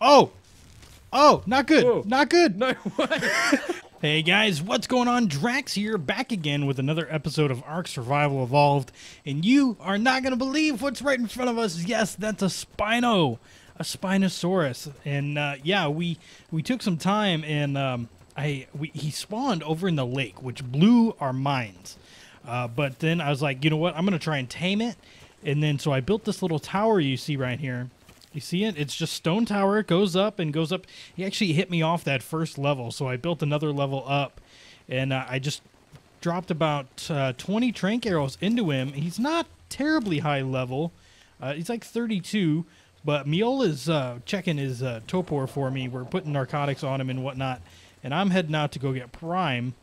Oh! Oh, not good. Whoa. Not good. No way. Hey guys, what's going on? Drax here, back again with another episode of ARK: Survival Evolved. And you are not going to believe what's right in front of us. Yes, that's a Spino. A Spinosaurus. And yeah, we took some time and he spawned over in the lake, which blew our minds. But then I was like, you know what? I'm going to try and tame it. And then so I built this little tower you see right here. You see it? It's just stone tower. It goes up and goes up. He actually hit me off that first level, so I built another level up. And I just dropped about 20 Tranq Arrows into him. He's not terribly high level. He's like 32, but Meola's checking his Topor for me. We're putting narcotics on him and whatnot. And I'm heading out to go get Prime.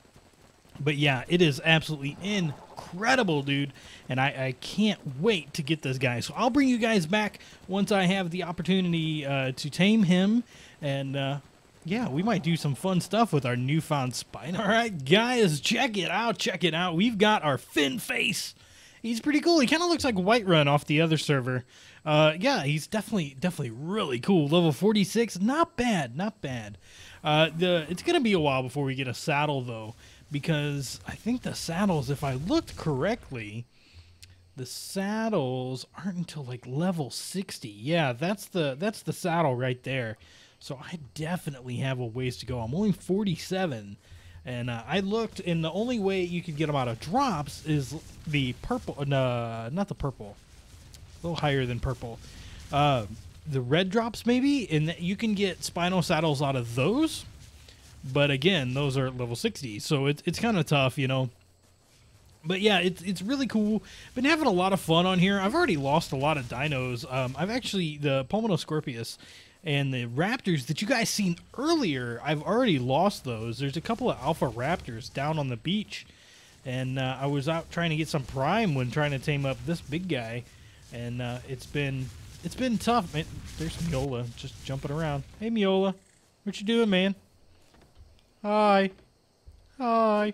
But yeah, it is absolutely incredible, dude, and I can't wait to get this guy. So I'll bring you guys back once I have the opportunity to tame him, and yeah, we might do some fun stuff with our newfound Spino. All right, guys, check it out, check it out. We've got our fin face. He's pretty cool. He kind of looks like Whiterun off the other server. Yeah, he's definitely really cool. Level 46, not bad, not bad. It's gonna be a while before we get a saddle though. Because I think the saddles, if I looked correctly, the saddles aren't until like level 60. Yeah, that's the saddle right there. So I definitely have a ways to go. I'm only 47, and I looked, and the only way you could get them out of drops is the purple. No, not the purple. A little higher than purple. The red drops maybe, and you can get Spino saddles out of those. But again, those are at level 60, so it's kind of tough, you know. But yeah, it's really cool. Been having a lot of fun on here. I've already lost a lot of dinos. I've actually, the Pulmonoscorpius and the Raptors that you guys seen earlier, I've already lost those. There's a couple of Alpha Raptors down on the beach. And I was out trying to get some Prime when trying to tame up this big guy. And it's been tough, man. There's Meola just jumping around. Hey, Meola. What you doing, man? Hi. Hi.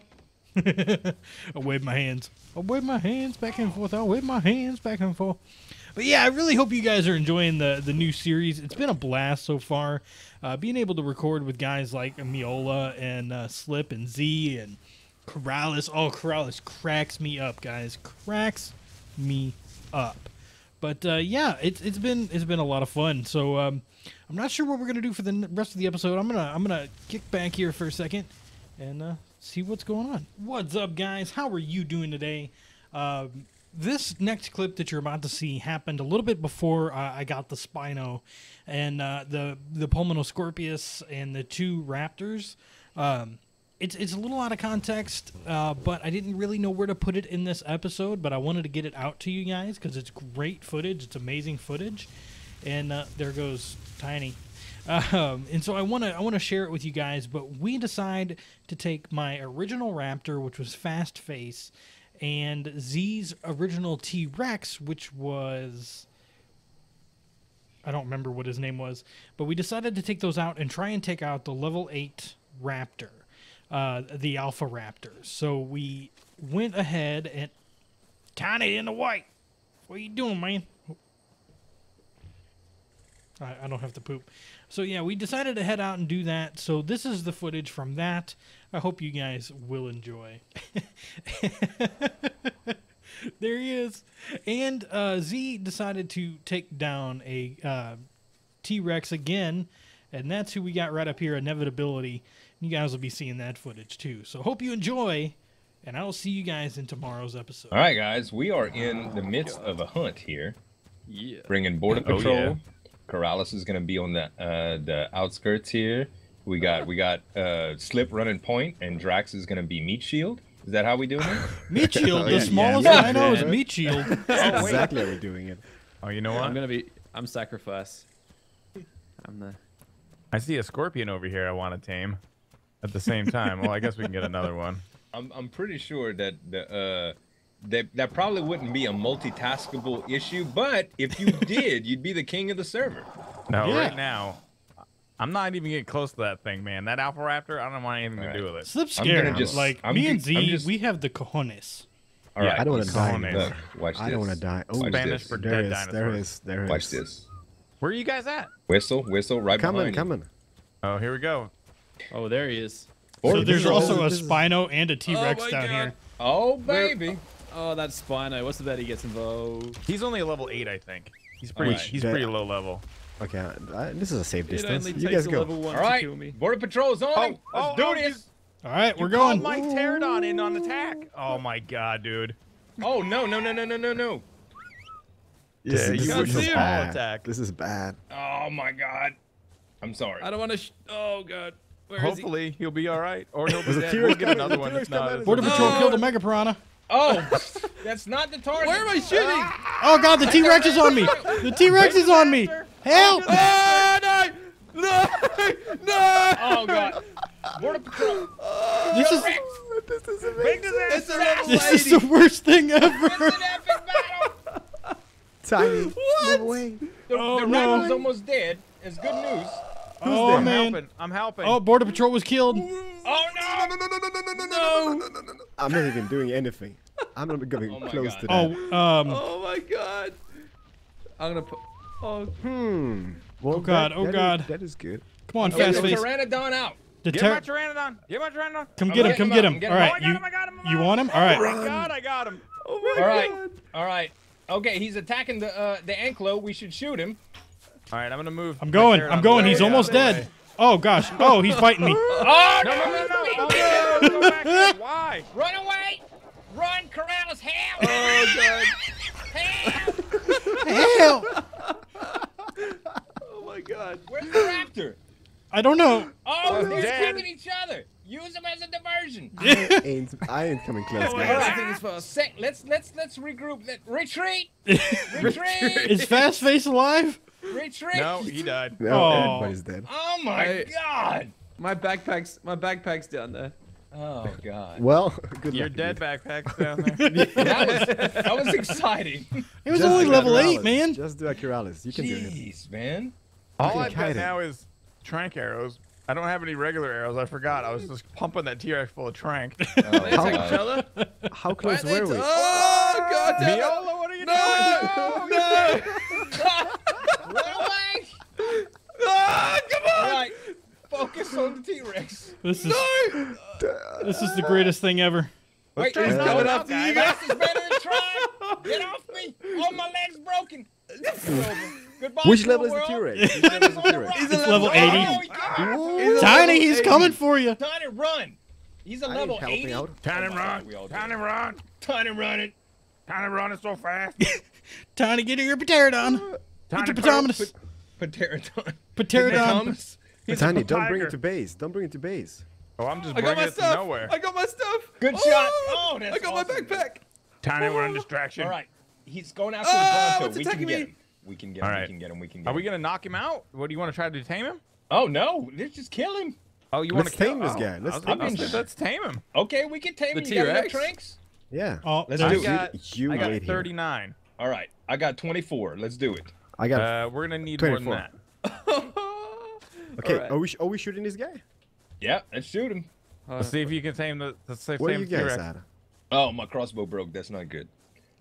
I wave my hands. I wave my hands back and forth. I wave my hands back and forth. But yeah, I really hope you guys are enjoying the new series. It's been a blast so far. Being able to record with guys like Meola and Slip and Z and Corrales. Oh, Corrales cracks me up, guys. Cracks me up. But yeah, it's been a lot of fun. So I'm not sure what we're gonna do for the rest of the episode. I'm gonna kick back here for a second and see what's going on. What's up, guys? How are you doing today? This next clip that you're about to see happened a little bit before I got the Spino and the Pulmonoscorpius and the two Raptors. It's a little out of context, but I didn't really know where to put it in this episode, but I wanted to get it out to you guys because it's great footage. It's amazing footage. And there goes Tiny. And so I want to share it with you guys, but we decide to take my original Raptor, which was Fastface, and Z's original T-Rex, which was... I don't remember what his name was, but we decided to take those out and try and take out the level 8 Raptor. The Alpha Raptors. So we went ahead and... Tiny in the white! What are you doing, man? I don't have to poop. So yeah, we decided to head out and do that. So this is the footage from that. I hope you guys will enjoy. There he is. And Z decided to take down a T-Rex again. And that's who we got right up here, Inevitability. You guys will be seeing that footage too. So hope you enjoy, and I'll see you guys in tomorrow's episode. All right, guys, we are in the midst of a hunt here. Yeah. Bringing Border Patrol. Oh, yeah. Corrales is going to be on the outskirts here. We got Slip running point, and Drax is going to be meat shield. Is that how we doing it? Meat shield. The smallest I know is meat shield. That's exactly how we're doing it. Oh, you know what? I'm sacrifice. I see a scorpion over here. I want to tame. At the same time, well, I guess we can get another one. I'm pretty sure that that probably wouldn't be a multitaskable issue, but if you did, you'd be the king of the server. No, yeah. Right now, I'm not even getting close to that thing, man. That Alpha Raptor, I don't want anything to do with it. Slip scare. Like me and Z, we have the cojones. All right, yeah, I don't want to die. Look, watch this. I don't want to die. Oh, Spanish for dead dinosaurs. There is. Watch this. Where are you guys at? Whistle, whistle, right behind. Coming, coming. Oh, here we go. Oh, there he is. So there's also a Spino and a T-Rex down here. Oh, baby. Oh, that's Spino. What's the bet he gets involved? He's only a level 8, I think. He's pretty. He's pretty low level. Okay, this is a safe distance. You guys go. All right, Border Patrol's on. Let's do this. All right, we're going. My Pterodon in on attack. Oh my God, dude. Oh no, no, no, no, no, no, no. Yeah, you got zero attack. This is bad. Oh my God. I'm sorry. I don't want to. Oh God. Where Hopefully he'll be all right, or he'll be dead. We'll get another one. Border Patrol killed a Mega Piranha. Oh, that's not the target. Where am I shooting? Oh God, the T-Rex is on me. The T-Rex is on me. Help! Oh, no! No! No! Oh God! Border Patrol. This is. This is amazing. This is the worst thing ever. It's an epic battle. Tiny. What? The rat was almost dead. It's good news. Who's there? Man. I'm helping. Oh, Border Patrol was killed. Oh no! No! I'm not even doing anything. I'm not even close to that. Oh my God! I'm gonna put. Oh. Well, oh God! Oh God! That is good. Come on, Fastface. Pteranodon out. Get my Pteranodon. Get my Pteranodon. Come get him. Come get him. All right. You want him? All right. Oh my God! I got him. Oh my God! All right. All right. Okay, he's attacking the Anklo. We should shoot him. All right, I'm gonna move. I'm going. I'm going. He's almost dead. Oh gosh. Oh, he's fighting me. Oh no! No! No! Why? Run away! Run, Corrales! Help! Oh God! Help! Help! Oh my God! Where's the raptor? I don't know. Oh, they're kicking each other. Use them as a diversion. I ain't coming close, guys. Right. Let's regroup. Retreat! Retreat! Is Fastface alive? Retreat! No, he died. No, everybody's dead. Oh my God! My backpack's down there. Oh God. Well, good luck. Your dead backpack's down there. that was exciting. It was only level 8, man. Just do a Corrales. You can do it. Jeez, man. All I've got now is Tranq Arrows. I don't have any regular arrows. I forgot. I was just pumping that T-Rex full of Tranq. How close were we? Oh God! Meola, what are you doing? No! Ah, come on! All right, focus on the T-Rex. This is the greatest thing ever. Wait, that's coming up, guys. This is better than trying. Get off me! Oh, my leg's broken. Goodbye. Which level is the T-Rex? He's level 80. Oh, Tiny, he's coming for you. Tiny, run. He's a level 80. Tiny, run. Tiny, run. Tiny, run it. Tiny, run it so fast. Tiny, get your Pterodon. Get your Pterodon. Pterodon. Pterodon. Tiny, don't bring it to base. Don't bring it to base. Oh, I'm just bringing it to nowhere. I got my stuff. Good shot. Oh, that's awesome. I got my backpack. Tiny, we're on distraction. All right. He's going after the Bronto. We can get him. We can get him. Right. We can get him. We can get him. Are we going to knock him out? What, do you want to try to tame him? Oh, no. Let's just kill him. Oh, you want to tame this guy? Let's tame him. Okay, we can tame him. You got enough Tranqs? Yeah. Let's do it. I got 39. All right. I got 24. Let's do it. I got we're gonna need 24. More than that. Okay, right. are we shooting this guy? Yeah, let's shoot him. Let's see if you can tame the. Let's see what you guys at? Oh, my crossbow broke. That's not good.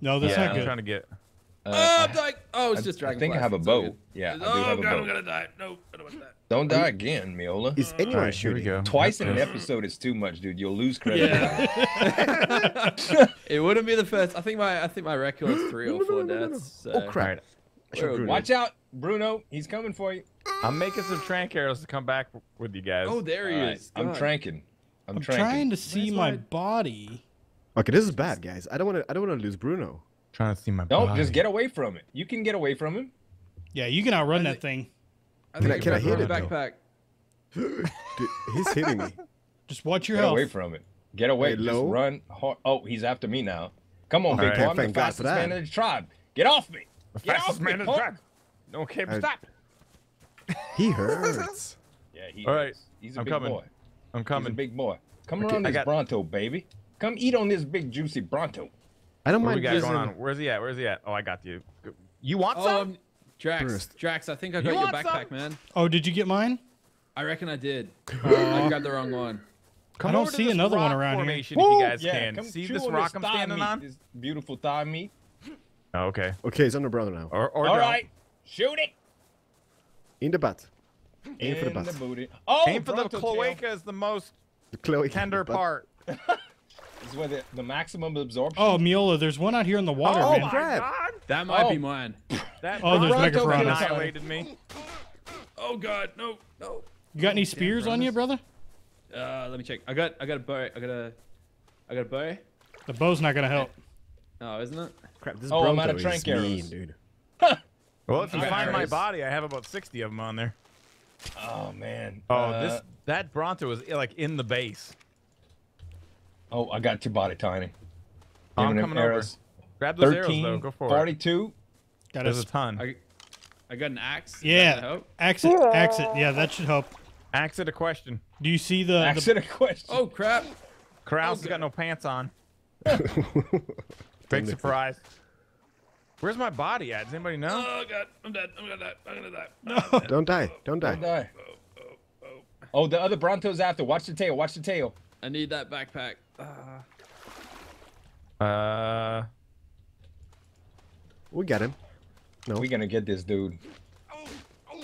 No, that's not good. I'm trying to get. I'm dying. Oh, it's just dragonflies. I think I have a bow. Yeah, I do have a bow. I'm gonna die. No, I don't want that. Don't die again, Meola. Is anyone shooting? Twice in an episode is too much, dude. You'll lose credit. Yeah. It wouldn't be the first. I think my record was 3 or 4 deaths. So. Oh crap. Watch out, Bruno. He's coming for you. I'm making some Tranq arrows to come back with you guys. Oh, there he is. God. I'm tranking. I'm trying to see my body. Okay, this is bad, guys. I don't want to lose Bruno. Trying to see my body. Don't just get away from it. You can get away from him. Yeah, you can outrun that thing. Can I hit it? Backpack. Dude, he's hitting me. Just watch your health. Get away from it. Get away. Just run hard. Oh, he's after me now. Come on, big boy. I'm the fastest man in the tribe. Get off me. Fastest man in the track. Okay, stop. He hurts. Yeah, he hurts. All right, he's a big boy. I'm coming. He's a big boy. Come around this Bronto, baby. Come eat on this big juicy Bronto. I don't mind. What's going on? Where's he at? Where's he at? Oh, I got you. You want some? Drax, I think I got your backpack, man. Oh, did you get mine? I reckon I did. I got the wrong one. I don't see another one around here. If you guys can see this rock I'm standing on. This beautiful thigh meat. Okay. Okay, he's on the brother now. All right, shoot it. In the butt. Aim for the butt. The oh, aim for the cloaca tail. Is the most the tender part. Is where the maximum absorption. Oh, Meola, there's one out here in the water, oh, man. Oh, crap. That might be mine. That oh, there's Mega Piranha. Annihilated me. Oh, God. No, no. You got any spears on you, brother? Let me check. I got a bow. I got a bow. The bow's not going to help. Oh, isn't it? Crap, this Bronto I'm out of Tranq Arrows. Mean, dude. Well, if you find my body, I have about 60 of them on there. Oh, man. Oh, that Bronto was like in the base. Oh, I got your body, Tiny. I'm coming over. Grab those 13, arrows, though. Go for it. 42. There's a ton. I got an axe. Yeah. Axe it. Axe it. Yeah, that should help. Axe it a question. Do you see the... Axe it a question. Oh, crap. Corrales has got no pants on. Big surprise. Where's my body at? Does anybody know? Oh, God. I'm dead. I'm going to die. I'm going to die. No. Don't die. Don't die. Don't die. Oh, the other Bronto's after. Watch the tail. Watch the tail. I need that backpack. We got him. No. We're going to get this dude. Do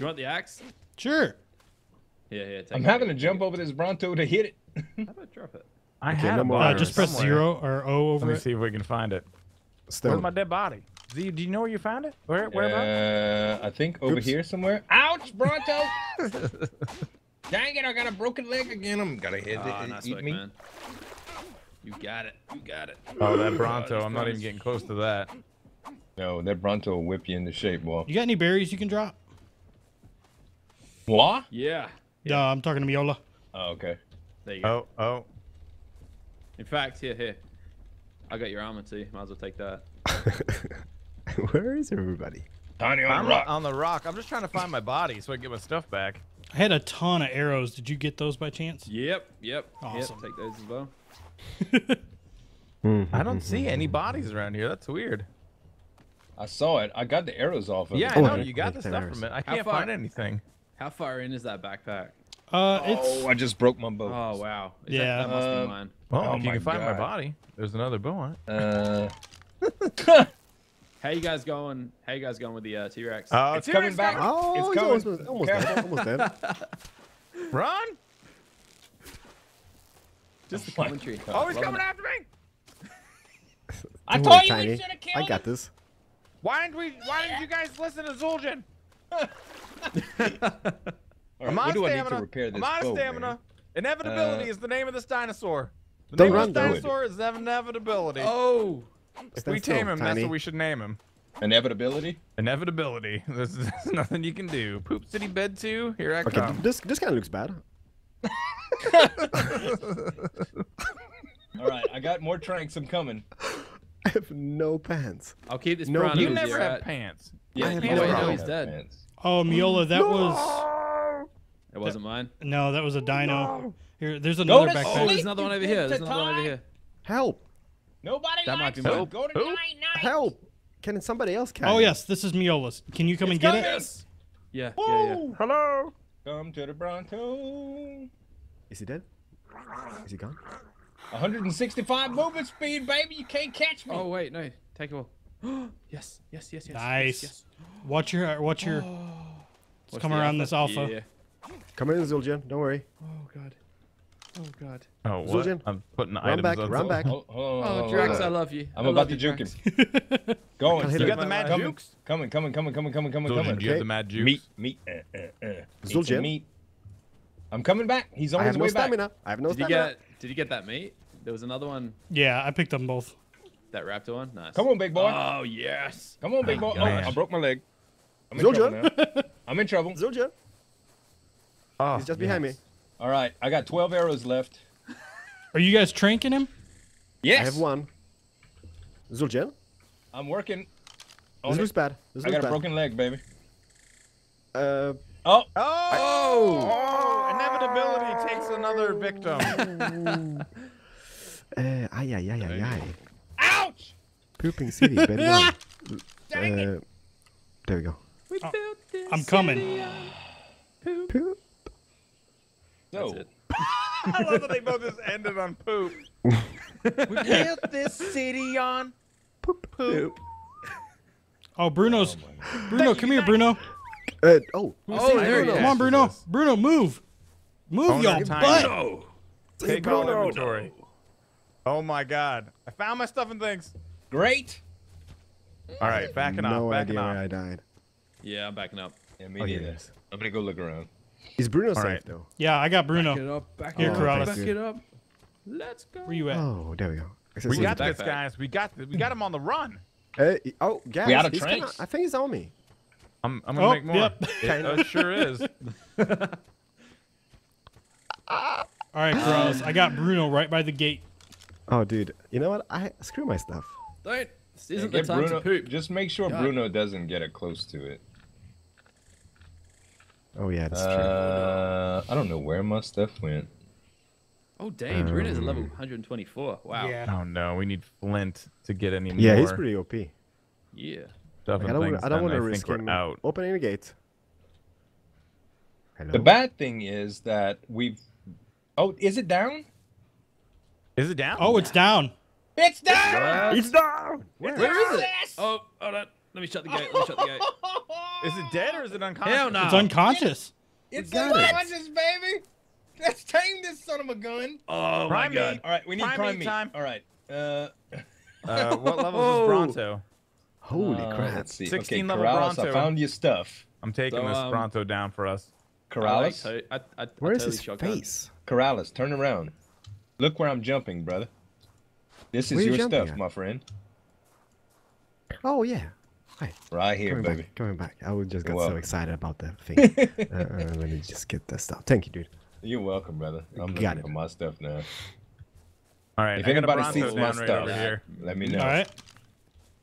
you want the axe? Sure. Yeah. Take I'm having to jump over this Bronto to hit it. How about drop it? I okay, had no just press somewhere. 0 or O over. Let me see if we can find it. Stone. Where's my dead body? Do you know where you found it? Where about? I think over here somewhere. Ouch, Bronto! Dang it! I got a broken leg again. I'm gonna hit it. Nice eat me. Man. You got it. You got it. Oh, that Bronto! I'm not even getting close to that. No, that Bronto will whip you into shape, boy. You got any berries you can drop? What? Yeah. No, I'm talking to Meola. Oh, okay. There you go. Oh. In fact, here. I got your armor too. Might as well take that. Where is everybody? Tiny on the rock. On the rock. I'm just trying to find my body so I can get my stuff back. I had a ton of arrows. Did you get those by chance? Yep. Awesome. Yep, take those as well. I don't see any bodies around here. That's weird. I saw it. I got the arrows off of it. Yeah, I know. You got the stuff from it. I can't find anything. How far in is that backpack? I just broke my bow. Oh, wow. That must be mine. Well, if you can find my body, there's another bow on it. How you guys going with the T-Rex? Oh, it's coming back. Oh, it's coming. Almost dead. Run! Just the commentary. Oh, he's coming after me! I told you we should have killed him. I got this. Why didn't you guys listen to Zul'jin? Right, what do I need to repair this bow, man? Inevitability is the name of this dinosaur. The name of this dinosaur is Inevitability. Oh. If we tame him, that's what we should name him. Inevitability? Inevitability. There's nothing you can do. Poop City Bed 2, here I come. Okay, this kind of looks bad. All right, I got more tranks. I'm coming. I have no pants. I'll keep this Bronto. You never have pants. Yeah, you know he's dead. Oh, Meola, that was... It wasn't mine. No, that was a dino. No. Here, there's another backpack. Oh, there's another one over here. There's another one over here. Help! Nobody that likes might be help. Go to night. Help! Can somebody else catch? Oh yes, this is Meola's. Can you come and get it? Yeah. Hello. Come to the Bronto. Is he dead? Is he gone? 165 movement speed, baby. You can't catch me. Oh wait, no. Take it all. Yes. Nice. Yes. Watch your. Let's come around this alpha. Yeah. Come in, Zul'jin. Don't worry. Oh God. Oh what? Zul'jin, I'm putting run back. Oh Drax, I love you. I'm about to juke him. Going. You got the mad jukes? Coming. Okay. You have the mad jukes. Meat. Zul'jin. Meat. I'm coming back. He's on his way back. I have no stamina. Did you get that meat? There was another one. Yeah, I picked them both. That raptor one. Nice. Come on, big boy. Oh yes. Come on, big boy. Oh, I broke my leg. Zul'jin. I'm in trouble. Zul'jin. Oh, he's just behind me. All right, I got 12 arrows left. Are you guys tranking him? Yes. I have one. Zul'jin? I'm working. This looks bad. I got a broken leg, baby. Oh! Inevitability takes another victim. Ouch! Pooping City, baby. Dang it. There we go. We built this I'm coming. Poop. No. I love that they both just ended on poop. We built this city on poop. Oh, Bruno's. Oh, Bruno, come here, Bruno. There he is. Come on, Bruno. Bruno, move. Move, y'all butt. Take all inventory. Oh, my God. I found my stuff and things. Great. All right, backing up. No idea where I died. Yeah, I'm backing up. Yeah, me neither. I'm going to go look around. Is Bruno safe, though? Yeah, I got Bruno. Back it up. Back it up. Back it up. Let's go. Where you at? Oh, there we go. We got this, guys. We got him on the run. Oh, guys. We out of Tranq? I think he's on me. I'm going to make more. Yep. It sure is. All right, Corrales. I got Bruno right by the gate. Oh, dude. You know what? Screw my stuff. All right. This isn't the time to poop. Just make sure Bruno doesn't get it close to it. Oh, yeah, that's true. I don't know where my stuff went. Oh, damn. Bruno's level 124. Wow. Yeah. Oh, no. We need Flint to get any more. Yeah, he's pretty OP. Yeah. Like, I don't want to risk him opening the gate. Hello? The bad thing is that we've... Oh, is it down? Is it down? Oh, it's down. It's down! It's down! What? Where is it? Oh, hold on. Let me shut the gate. Is it dead or is it unconscious? Hell no. It's unconscious. It's unconscious, baby. Let's tame this son of a gun. Oh, my God. All right, we need prime meat. All right. What level is Bronto? Holy crap. Let's see. 16 level Bronto. I found your stuff. I'm taking this Bronto down for us. Corrales? Where is his face? Corrales, turn around. Look where I'm jumping, brother. This is your stuff, my friend. Oh, yeah. Hi. Right here, baby. Coming back. I was just got so excited about that thing. Let me just get that stuff. Thank you, dude. You're welcome, brother. I'm looking for my stuff now. All right. If anybody sees my stuff, let me know. All right.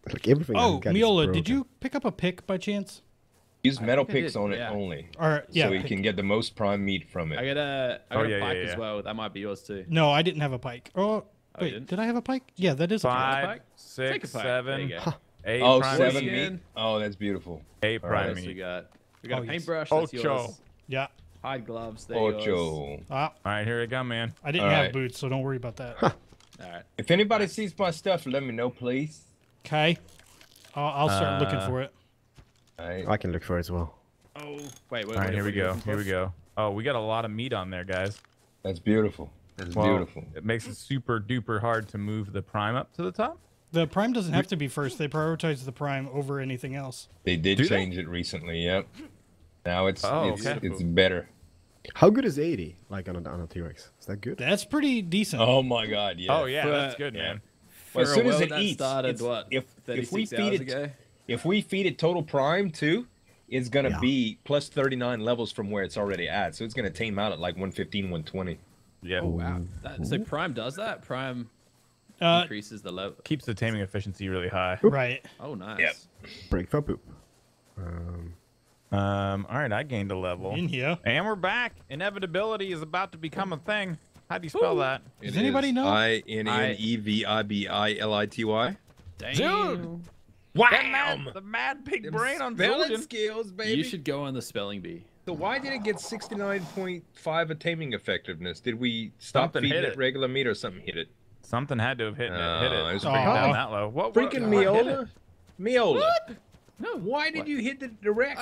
Like everything. Oh, Meola, did you pick up a pick by chance? Use metal picks on it only. All right. Yeah. So you can get the most prime meat from it. I got a pike as well. That might be yours too. No, I didn't have a pike. Oh. Wait, did I have a pike? Yeah, that is a pike. 5, 6, 7, 8. Oh, prime 7 meat. Oh, that's beautiful. 8 prime meat. We got a paintbrush. That's yours. Yeah. Hide gloves. There yours. All right, here we go, man. I didn't have boots, so don't worry about that. All right. If anybody sees my stuff, let me know, please. Okay. I'll start looking for it. I can look for it as well. Oh, wait. All right, here we go. Here we go. Oh, we got a lot of meat on there, guys. That's beautiful. It's beautiful. It makes it super duper hard to move the prime up to the top. The prime doesn't have to be first. They prioritize the prime over anything else. They did change it recently. Yep. Now it's better. How good is 80? Like on a T-Rex, is that good? That's pretty decent. Oh my God! Yeah. Oh yeah, that's good, man. Well, as soon as it eats, if we feed it, total prime too, it's gonna be plus 39 levels from where it's already at. So it's gonna tame out at like 115, 120. Yeah. Oh, wow. So Prime does that? Prime increases the level. Keeps the taming efficiency really high. Right. Oh, nice. Yep. Break for poop. All right, I gained a level. In here. And we're back. Inevitability is about to become a thing. How do you spell that? Does anybody know? INNEVIBILITY. Damn. Dude. Wow. The mad pig brain on Zul'jin skills, baby. You should go on the spelling bee. So why did it get 69.5 attaining effectiveness? Did we stop feeding it regular meat or something hit it? Something had to have hit it. It was down that low. What? Freaking Meola? Meola. What? No. Why did you hit the Rex?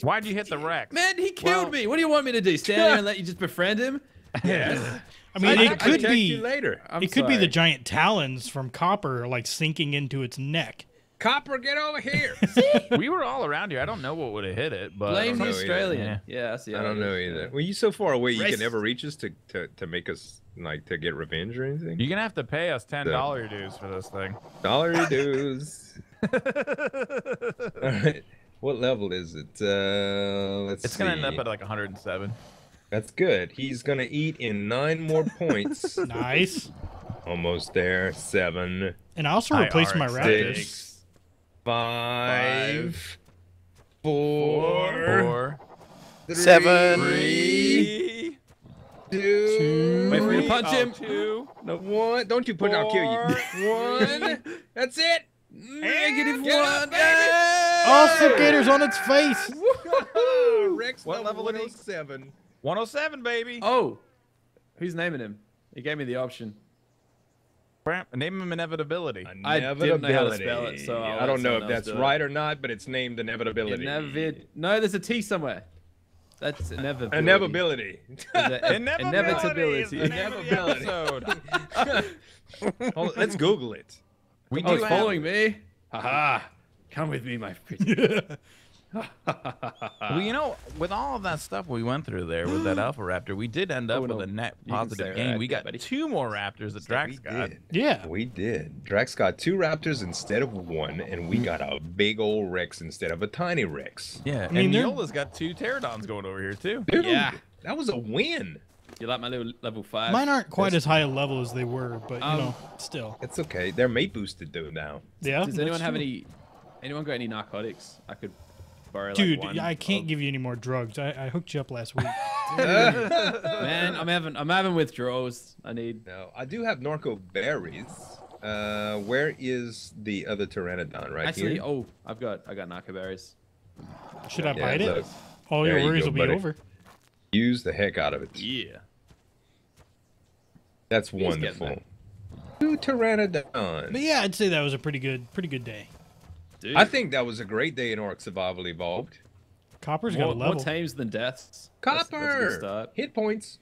Why did you hit the Rex? Man, he killed me. What do you want me to do? Stand there and let you just befriend him? Yeah. I mean, it could be later. It could be the giant talons from Copper like sinking into its neck. Copper, get over here. See? We were all around here. I don't know what would have hit it, but blame the Australian. Yeah, I see. I don't know either. Well, you so far away, you can never reach us to make us like to get revenge or anything. You're gonna have to pay us $10 dues for this thing. Dollar dues. All right. What level is it? Let's see. It's gonna end up at like 107. That's good. He's gonna eat in 9 more points. Nice. Almost there. 7. And I also replaced my raptors. 5, 4, 3, 7, 3, 2. Wait for me to punch him. 2, 1. Don't you put it, I'll kill you. 1. That's it. Negative 1. All Slipgator's on its face. Rex, what level is 107? 107, baby. Oh, who's naming him? He gave me the option. Name him Inevitability. Inevitability. I didn't know how to spell it, so I don't know if that's right or not, but it's named Inevitability. No, there's a T somewhere. That's inevitability. Inevitability. Inevitability. Inevitability. Let's Google it. Oh, it's following me. Haha. Come with me, my pretty. Well, you know, with all of that stuff we went through there with that Alpha Raptor, we did end up with a net positive gain. We got two more Raptors that Drax got. Yeah, we did. Drax got two Raptors instead of one, and we got a big old Rex instead of a tiny Rex. Yeah, I mean, and Meola's got two Pterodons going over here too. Dude, yeah, that was a win. You like my little level 5? Mine aren't quite as high a level as they were, but you know, still. It's okay. They're mate boosted though now. Yeah. Does anyone have any? Anyone got any narcotics? I could. Dude, like I can't give you any more drugs. I hooked you up last week. Man, I'm having withdrawals. I need. No, I do have Norco berries. Where is the other Pteranodon right here? Oh, I got Norco berries. Should I bite it? All your worries will be over. Use the heck out of it. Yeah. That's wonderful. Two Pteranodons. But yeah, I'd say that was a pretty good day. Dude. I think that was a great day in ARK: Survival Evolved. Copper's got a level. More tames than deaths. Copper! That's a good start. Hit points.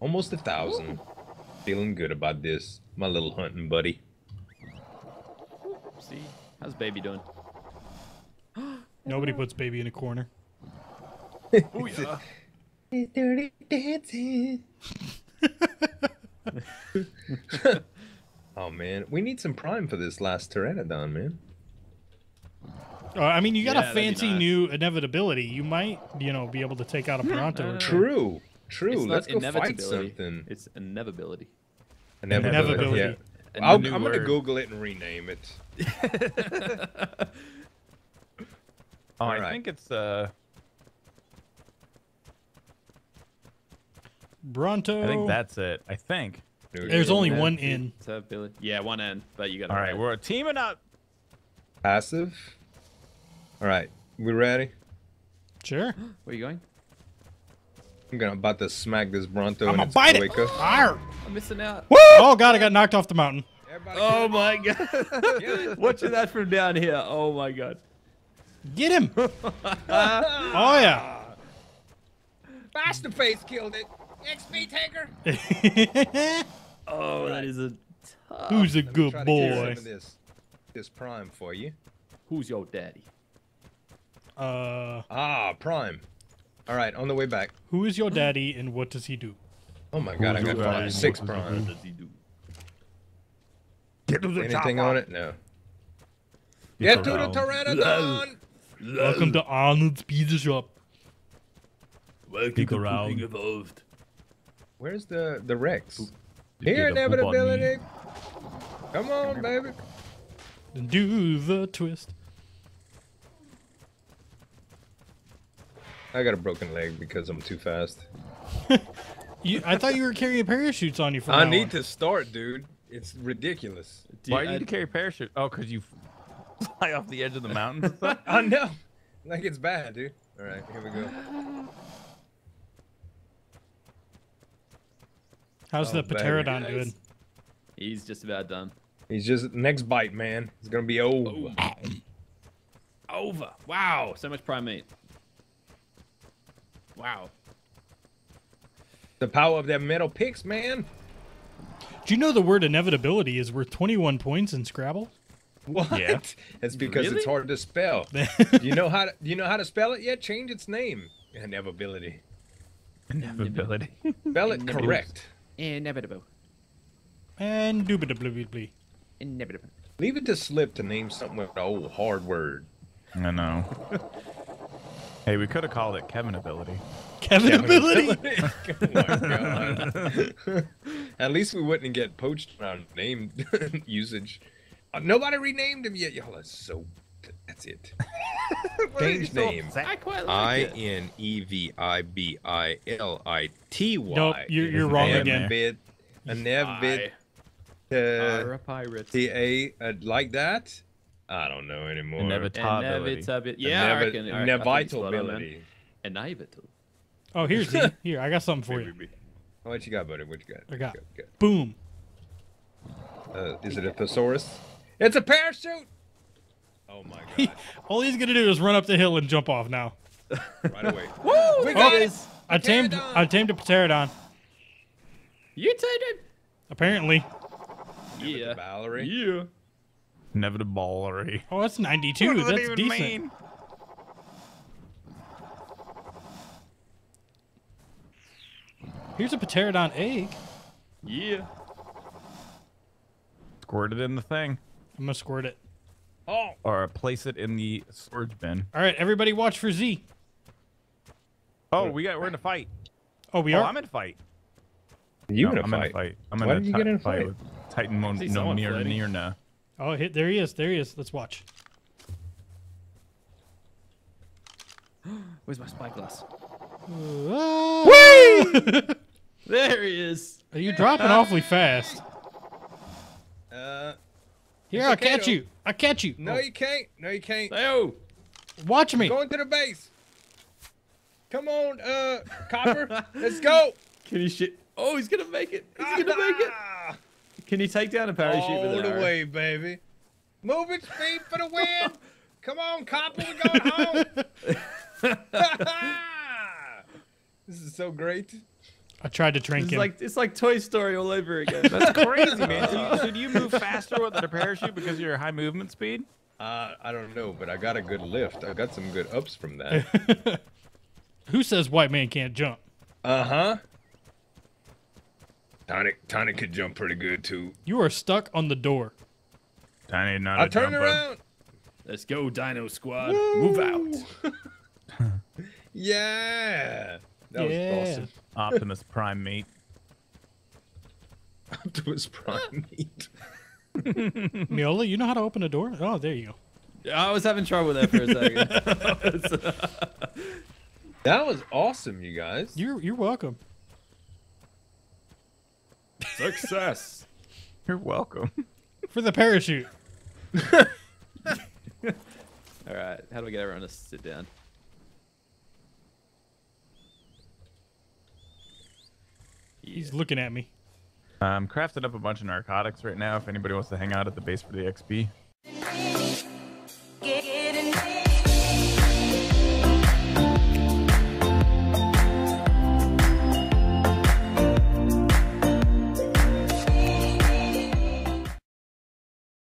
Almost 1,000. Feeling good about this, my little hunting buddy. See, how's baby doing? Nobody puts baby in a corner. Oh yeah. He's dirty dancing. Oh man, we need some prime for this last Pteranodon, man. I mean, you got a fancy new Inevitability. You might, you know, be able to take out a Bronto. No. True, true. It's let's go fight something. It's Inevitability. Inevitability. Yeah. I'm gonna Google it and rename it. All right. I think it's Bronto. I think that's it. I think. There's only one in. Yeah, one in, but you got. All right, we're teaming up. Passive. All right, we ready? Sure. Where are you going? I'm gonna about to smack this Bronto. I'm gonna bite it. Arr! I'm missing out. Woo! Oh god, I got knocked off the mountain. Everybody oh my god! Watching that from down here. Oh my god! Get him! Oh yeah! Fastface killed it. XP taker. Oh, that is a tough. Who's a good boy? This prime for you. Who's your daddy? Prime. All right, on the way back. Who is your daddy and what does he do? Oh my god, I got prime. 6 prime. What does he do? Get to the Anything on it? No. Get to the Pteranodon. Welcome to Arnold's Pizza Shop. Welcome to Pooping Evolved. Where's the Rex? Here, Inevitability! Come on, baby! Do the twist. I got a broken leg because I'm too fast. I thought you were carrying parachutes on you for I need to start, dude. It's ridiculous. Why do you need to carry parachutes? Oh, because you fly off the edge of the mountain? I know! Like, it's bad, dude. Alright, here we go. How's the Pterodon doing? He's just about done. He's just next bite, man. It's gonna be over. Over. Wow, so much prime meat. Wow. The power of them metal picks, man. Do you know the word Inevitability is worth 21 points in Scrabble? What? Yeah. That's because it's hard to spell. Do you know how to spell it yet? Change its name. Inevitability. Inevitability. Spell it correct. Inevitable. And indubitably. Inevitable. Leave it to Slip to name something with an old hard word. I know. Hey, we could have called it Kevinability. Kevinability? Oh my god. At least we wouldn't get poached on name usage. Nobody renamed him yet. Y'all are so. That's it. Change name. I quite like it. INEVIBILITY. Nope, you're wrong again. Inevit. Like that? I don't know anymore. Inevitability. Yeah, Inevitability. Inevitable. Oh, here's the. Here, I got something for you. What you got, buddy? What you got? I got. Boom. Is it a thesaurus? It's a parachute! Oh my god. All he's gonna do is run up the hill and jump off now. Right away. Woo! We got it! I tamed a Pterodon. You tamed it? Apparently. Yeah. Valerie. Yeah. Inevitability. Oh, that's 92. What does that's even decent. Mean? Here's a Pterodon egg. Yeah. Squirt it in the thing. I'm gonna squirt it. Oh. Or place it in the storage bin. All right, everybody, watch for Z. Oh, we're in a fight. Oh, we are. I'm in a fight. I'm in a fight. With Titan Nirna. Oh, there he is. There he is. Let's watch. Where's my spyglass? Whee! There he is. Are you dropping awfully fast? Here, I'll catch you. I'll catch you. No, you can't. No, you can't. Oh, watch me. I'm going to the base. Come on, Copper. Let's go. Can you shoot? Oh, he's gonna make it. He's gonna make it. Can you take down a parachute? All the way, baby. Move it, speed for the win. Come on, Copper. We're going home. This is so great. I tried to trank him. It's like Toy Story all over again. That's crazy, man. So do you move faster with a parachute because of your high movement speed? I don't know, but I got a good lift. I got some good ups from that. Who says white man can't jump? Uh-huh. Tiny could jump pretty good, too. You are stuck on the door. Tiny, not a jumper. I'll turn around. Let's go, Dino Squad. Woo. Move out. Yeah. That was awesome. Optimus Prime meat. Optimus Prime meat. Meola, you know how to open a door? Oh, there you go. Yeah, I was having trouble with that for a second. That was awesome, you guys. You're welcome. Success. You're welcome. For the parachute. All right. How do we get everyone to sit down? Yeah. He's looking at me. I'm crafting up a bunch of narcotics right now if anybody wants to hang out at the base for the XP.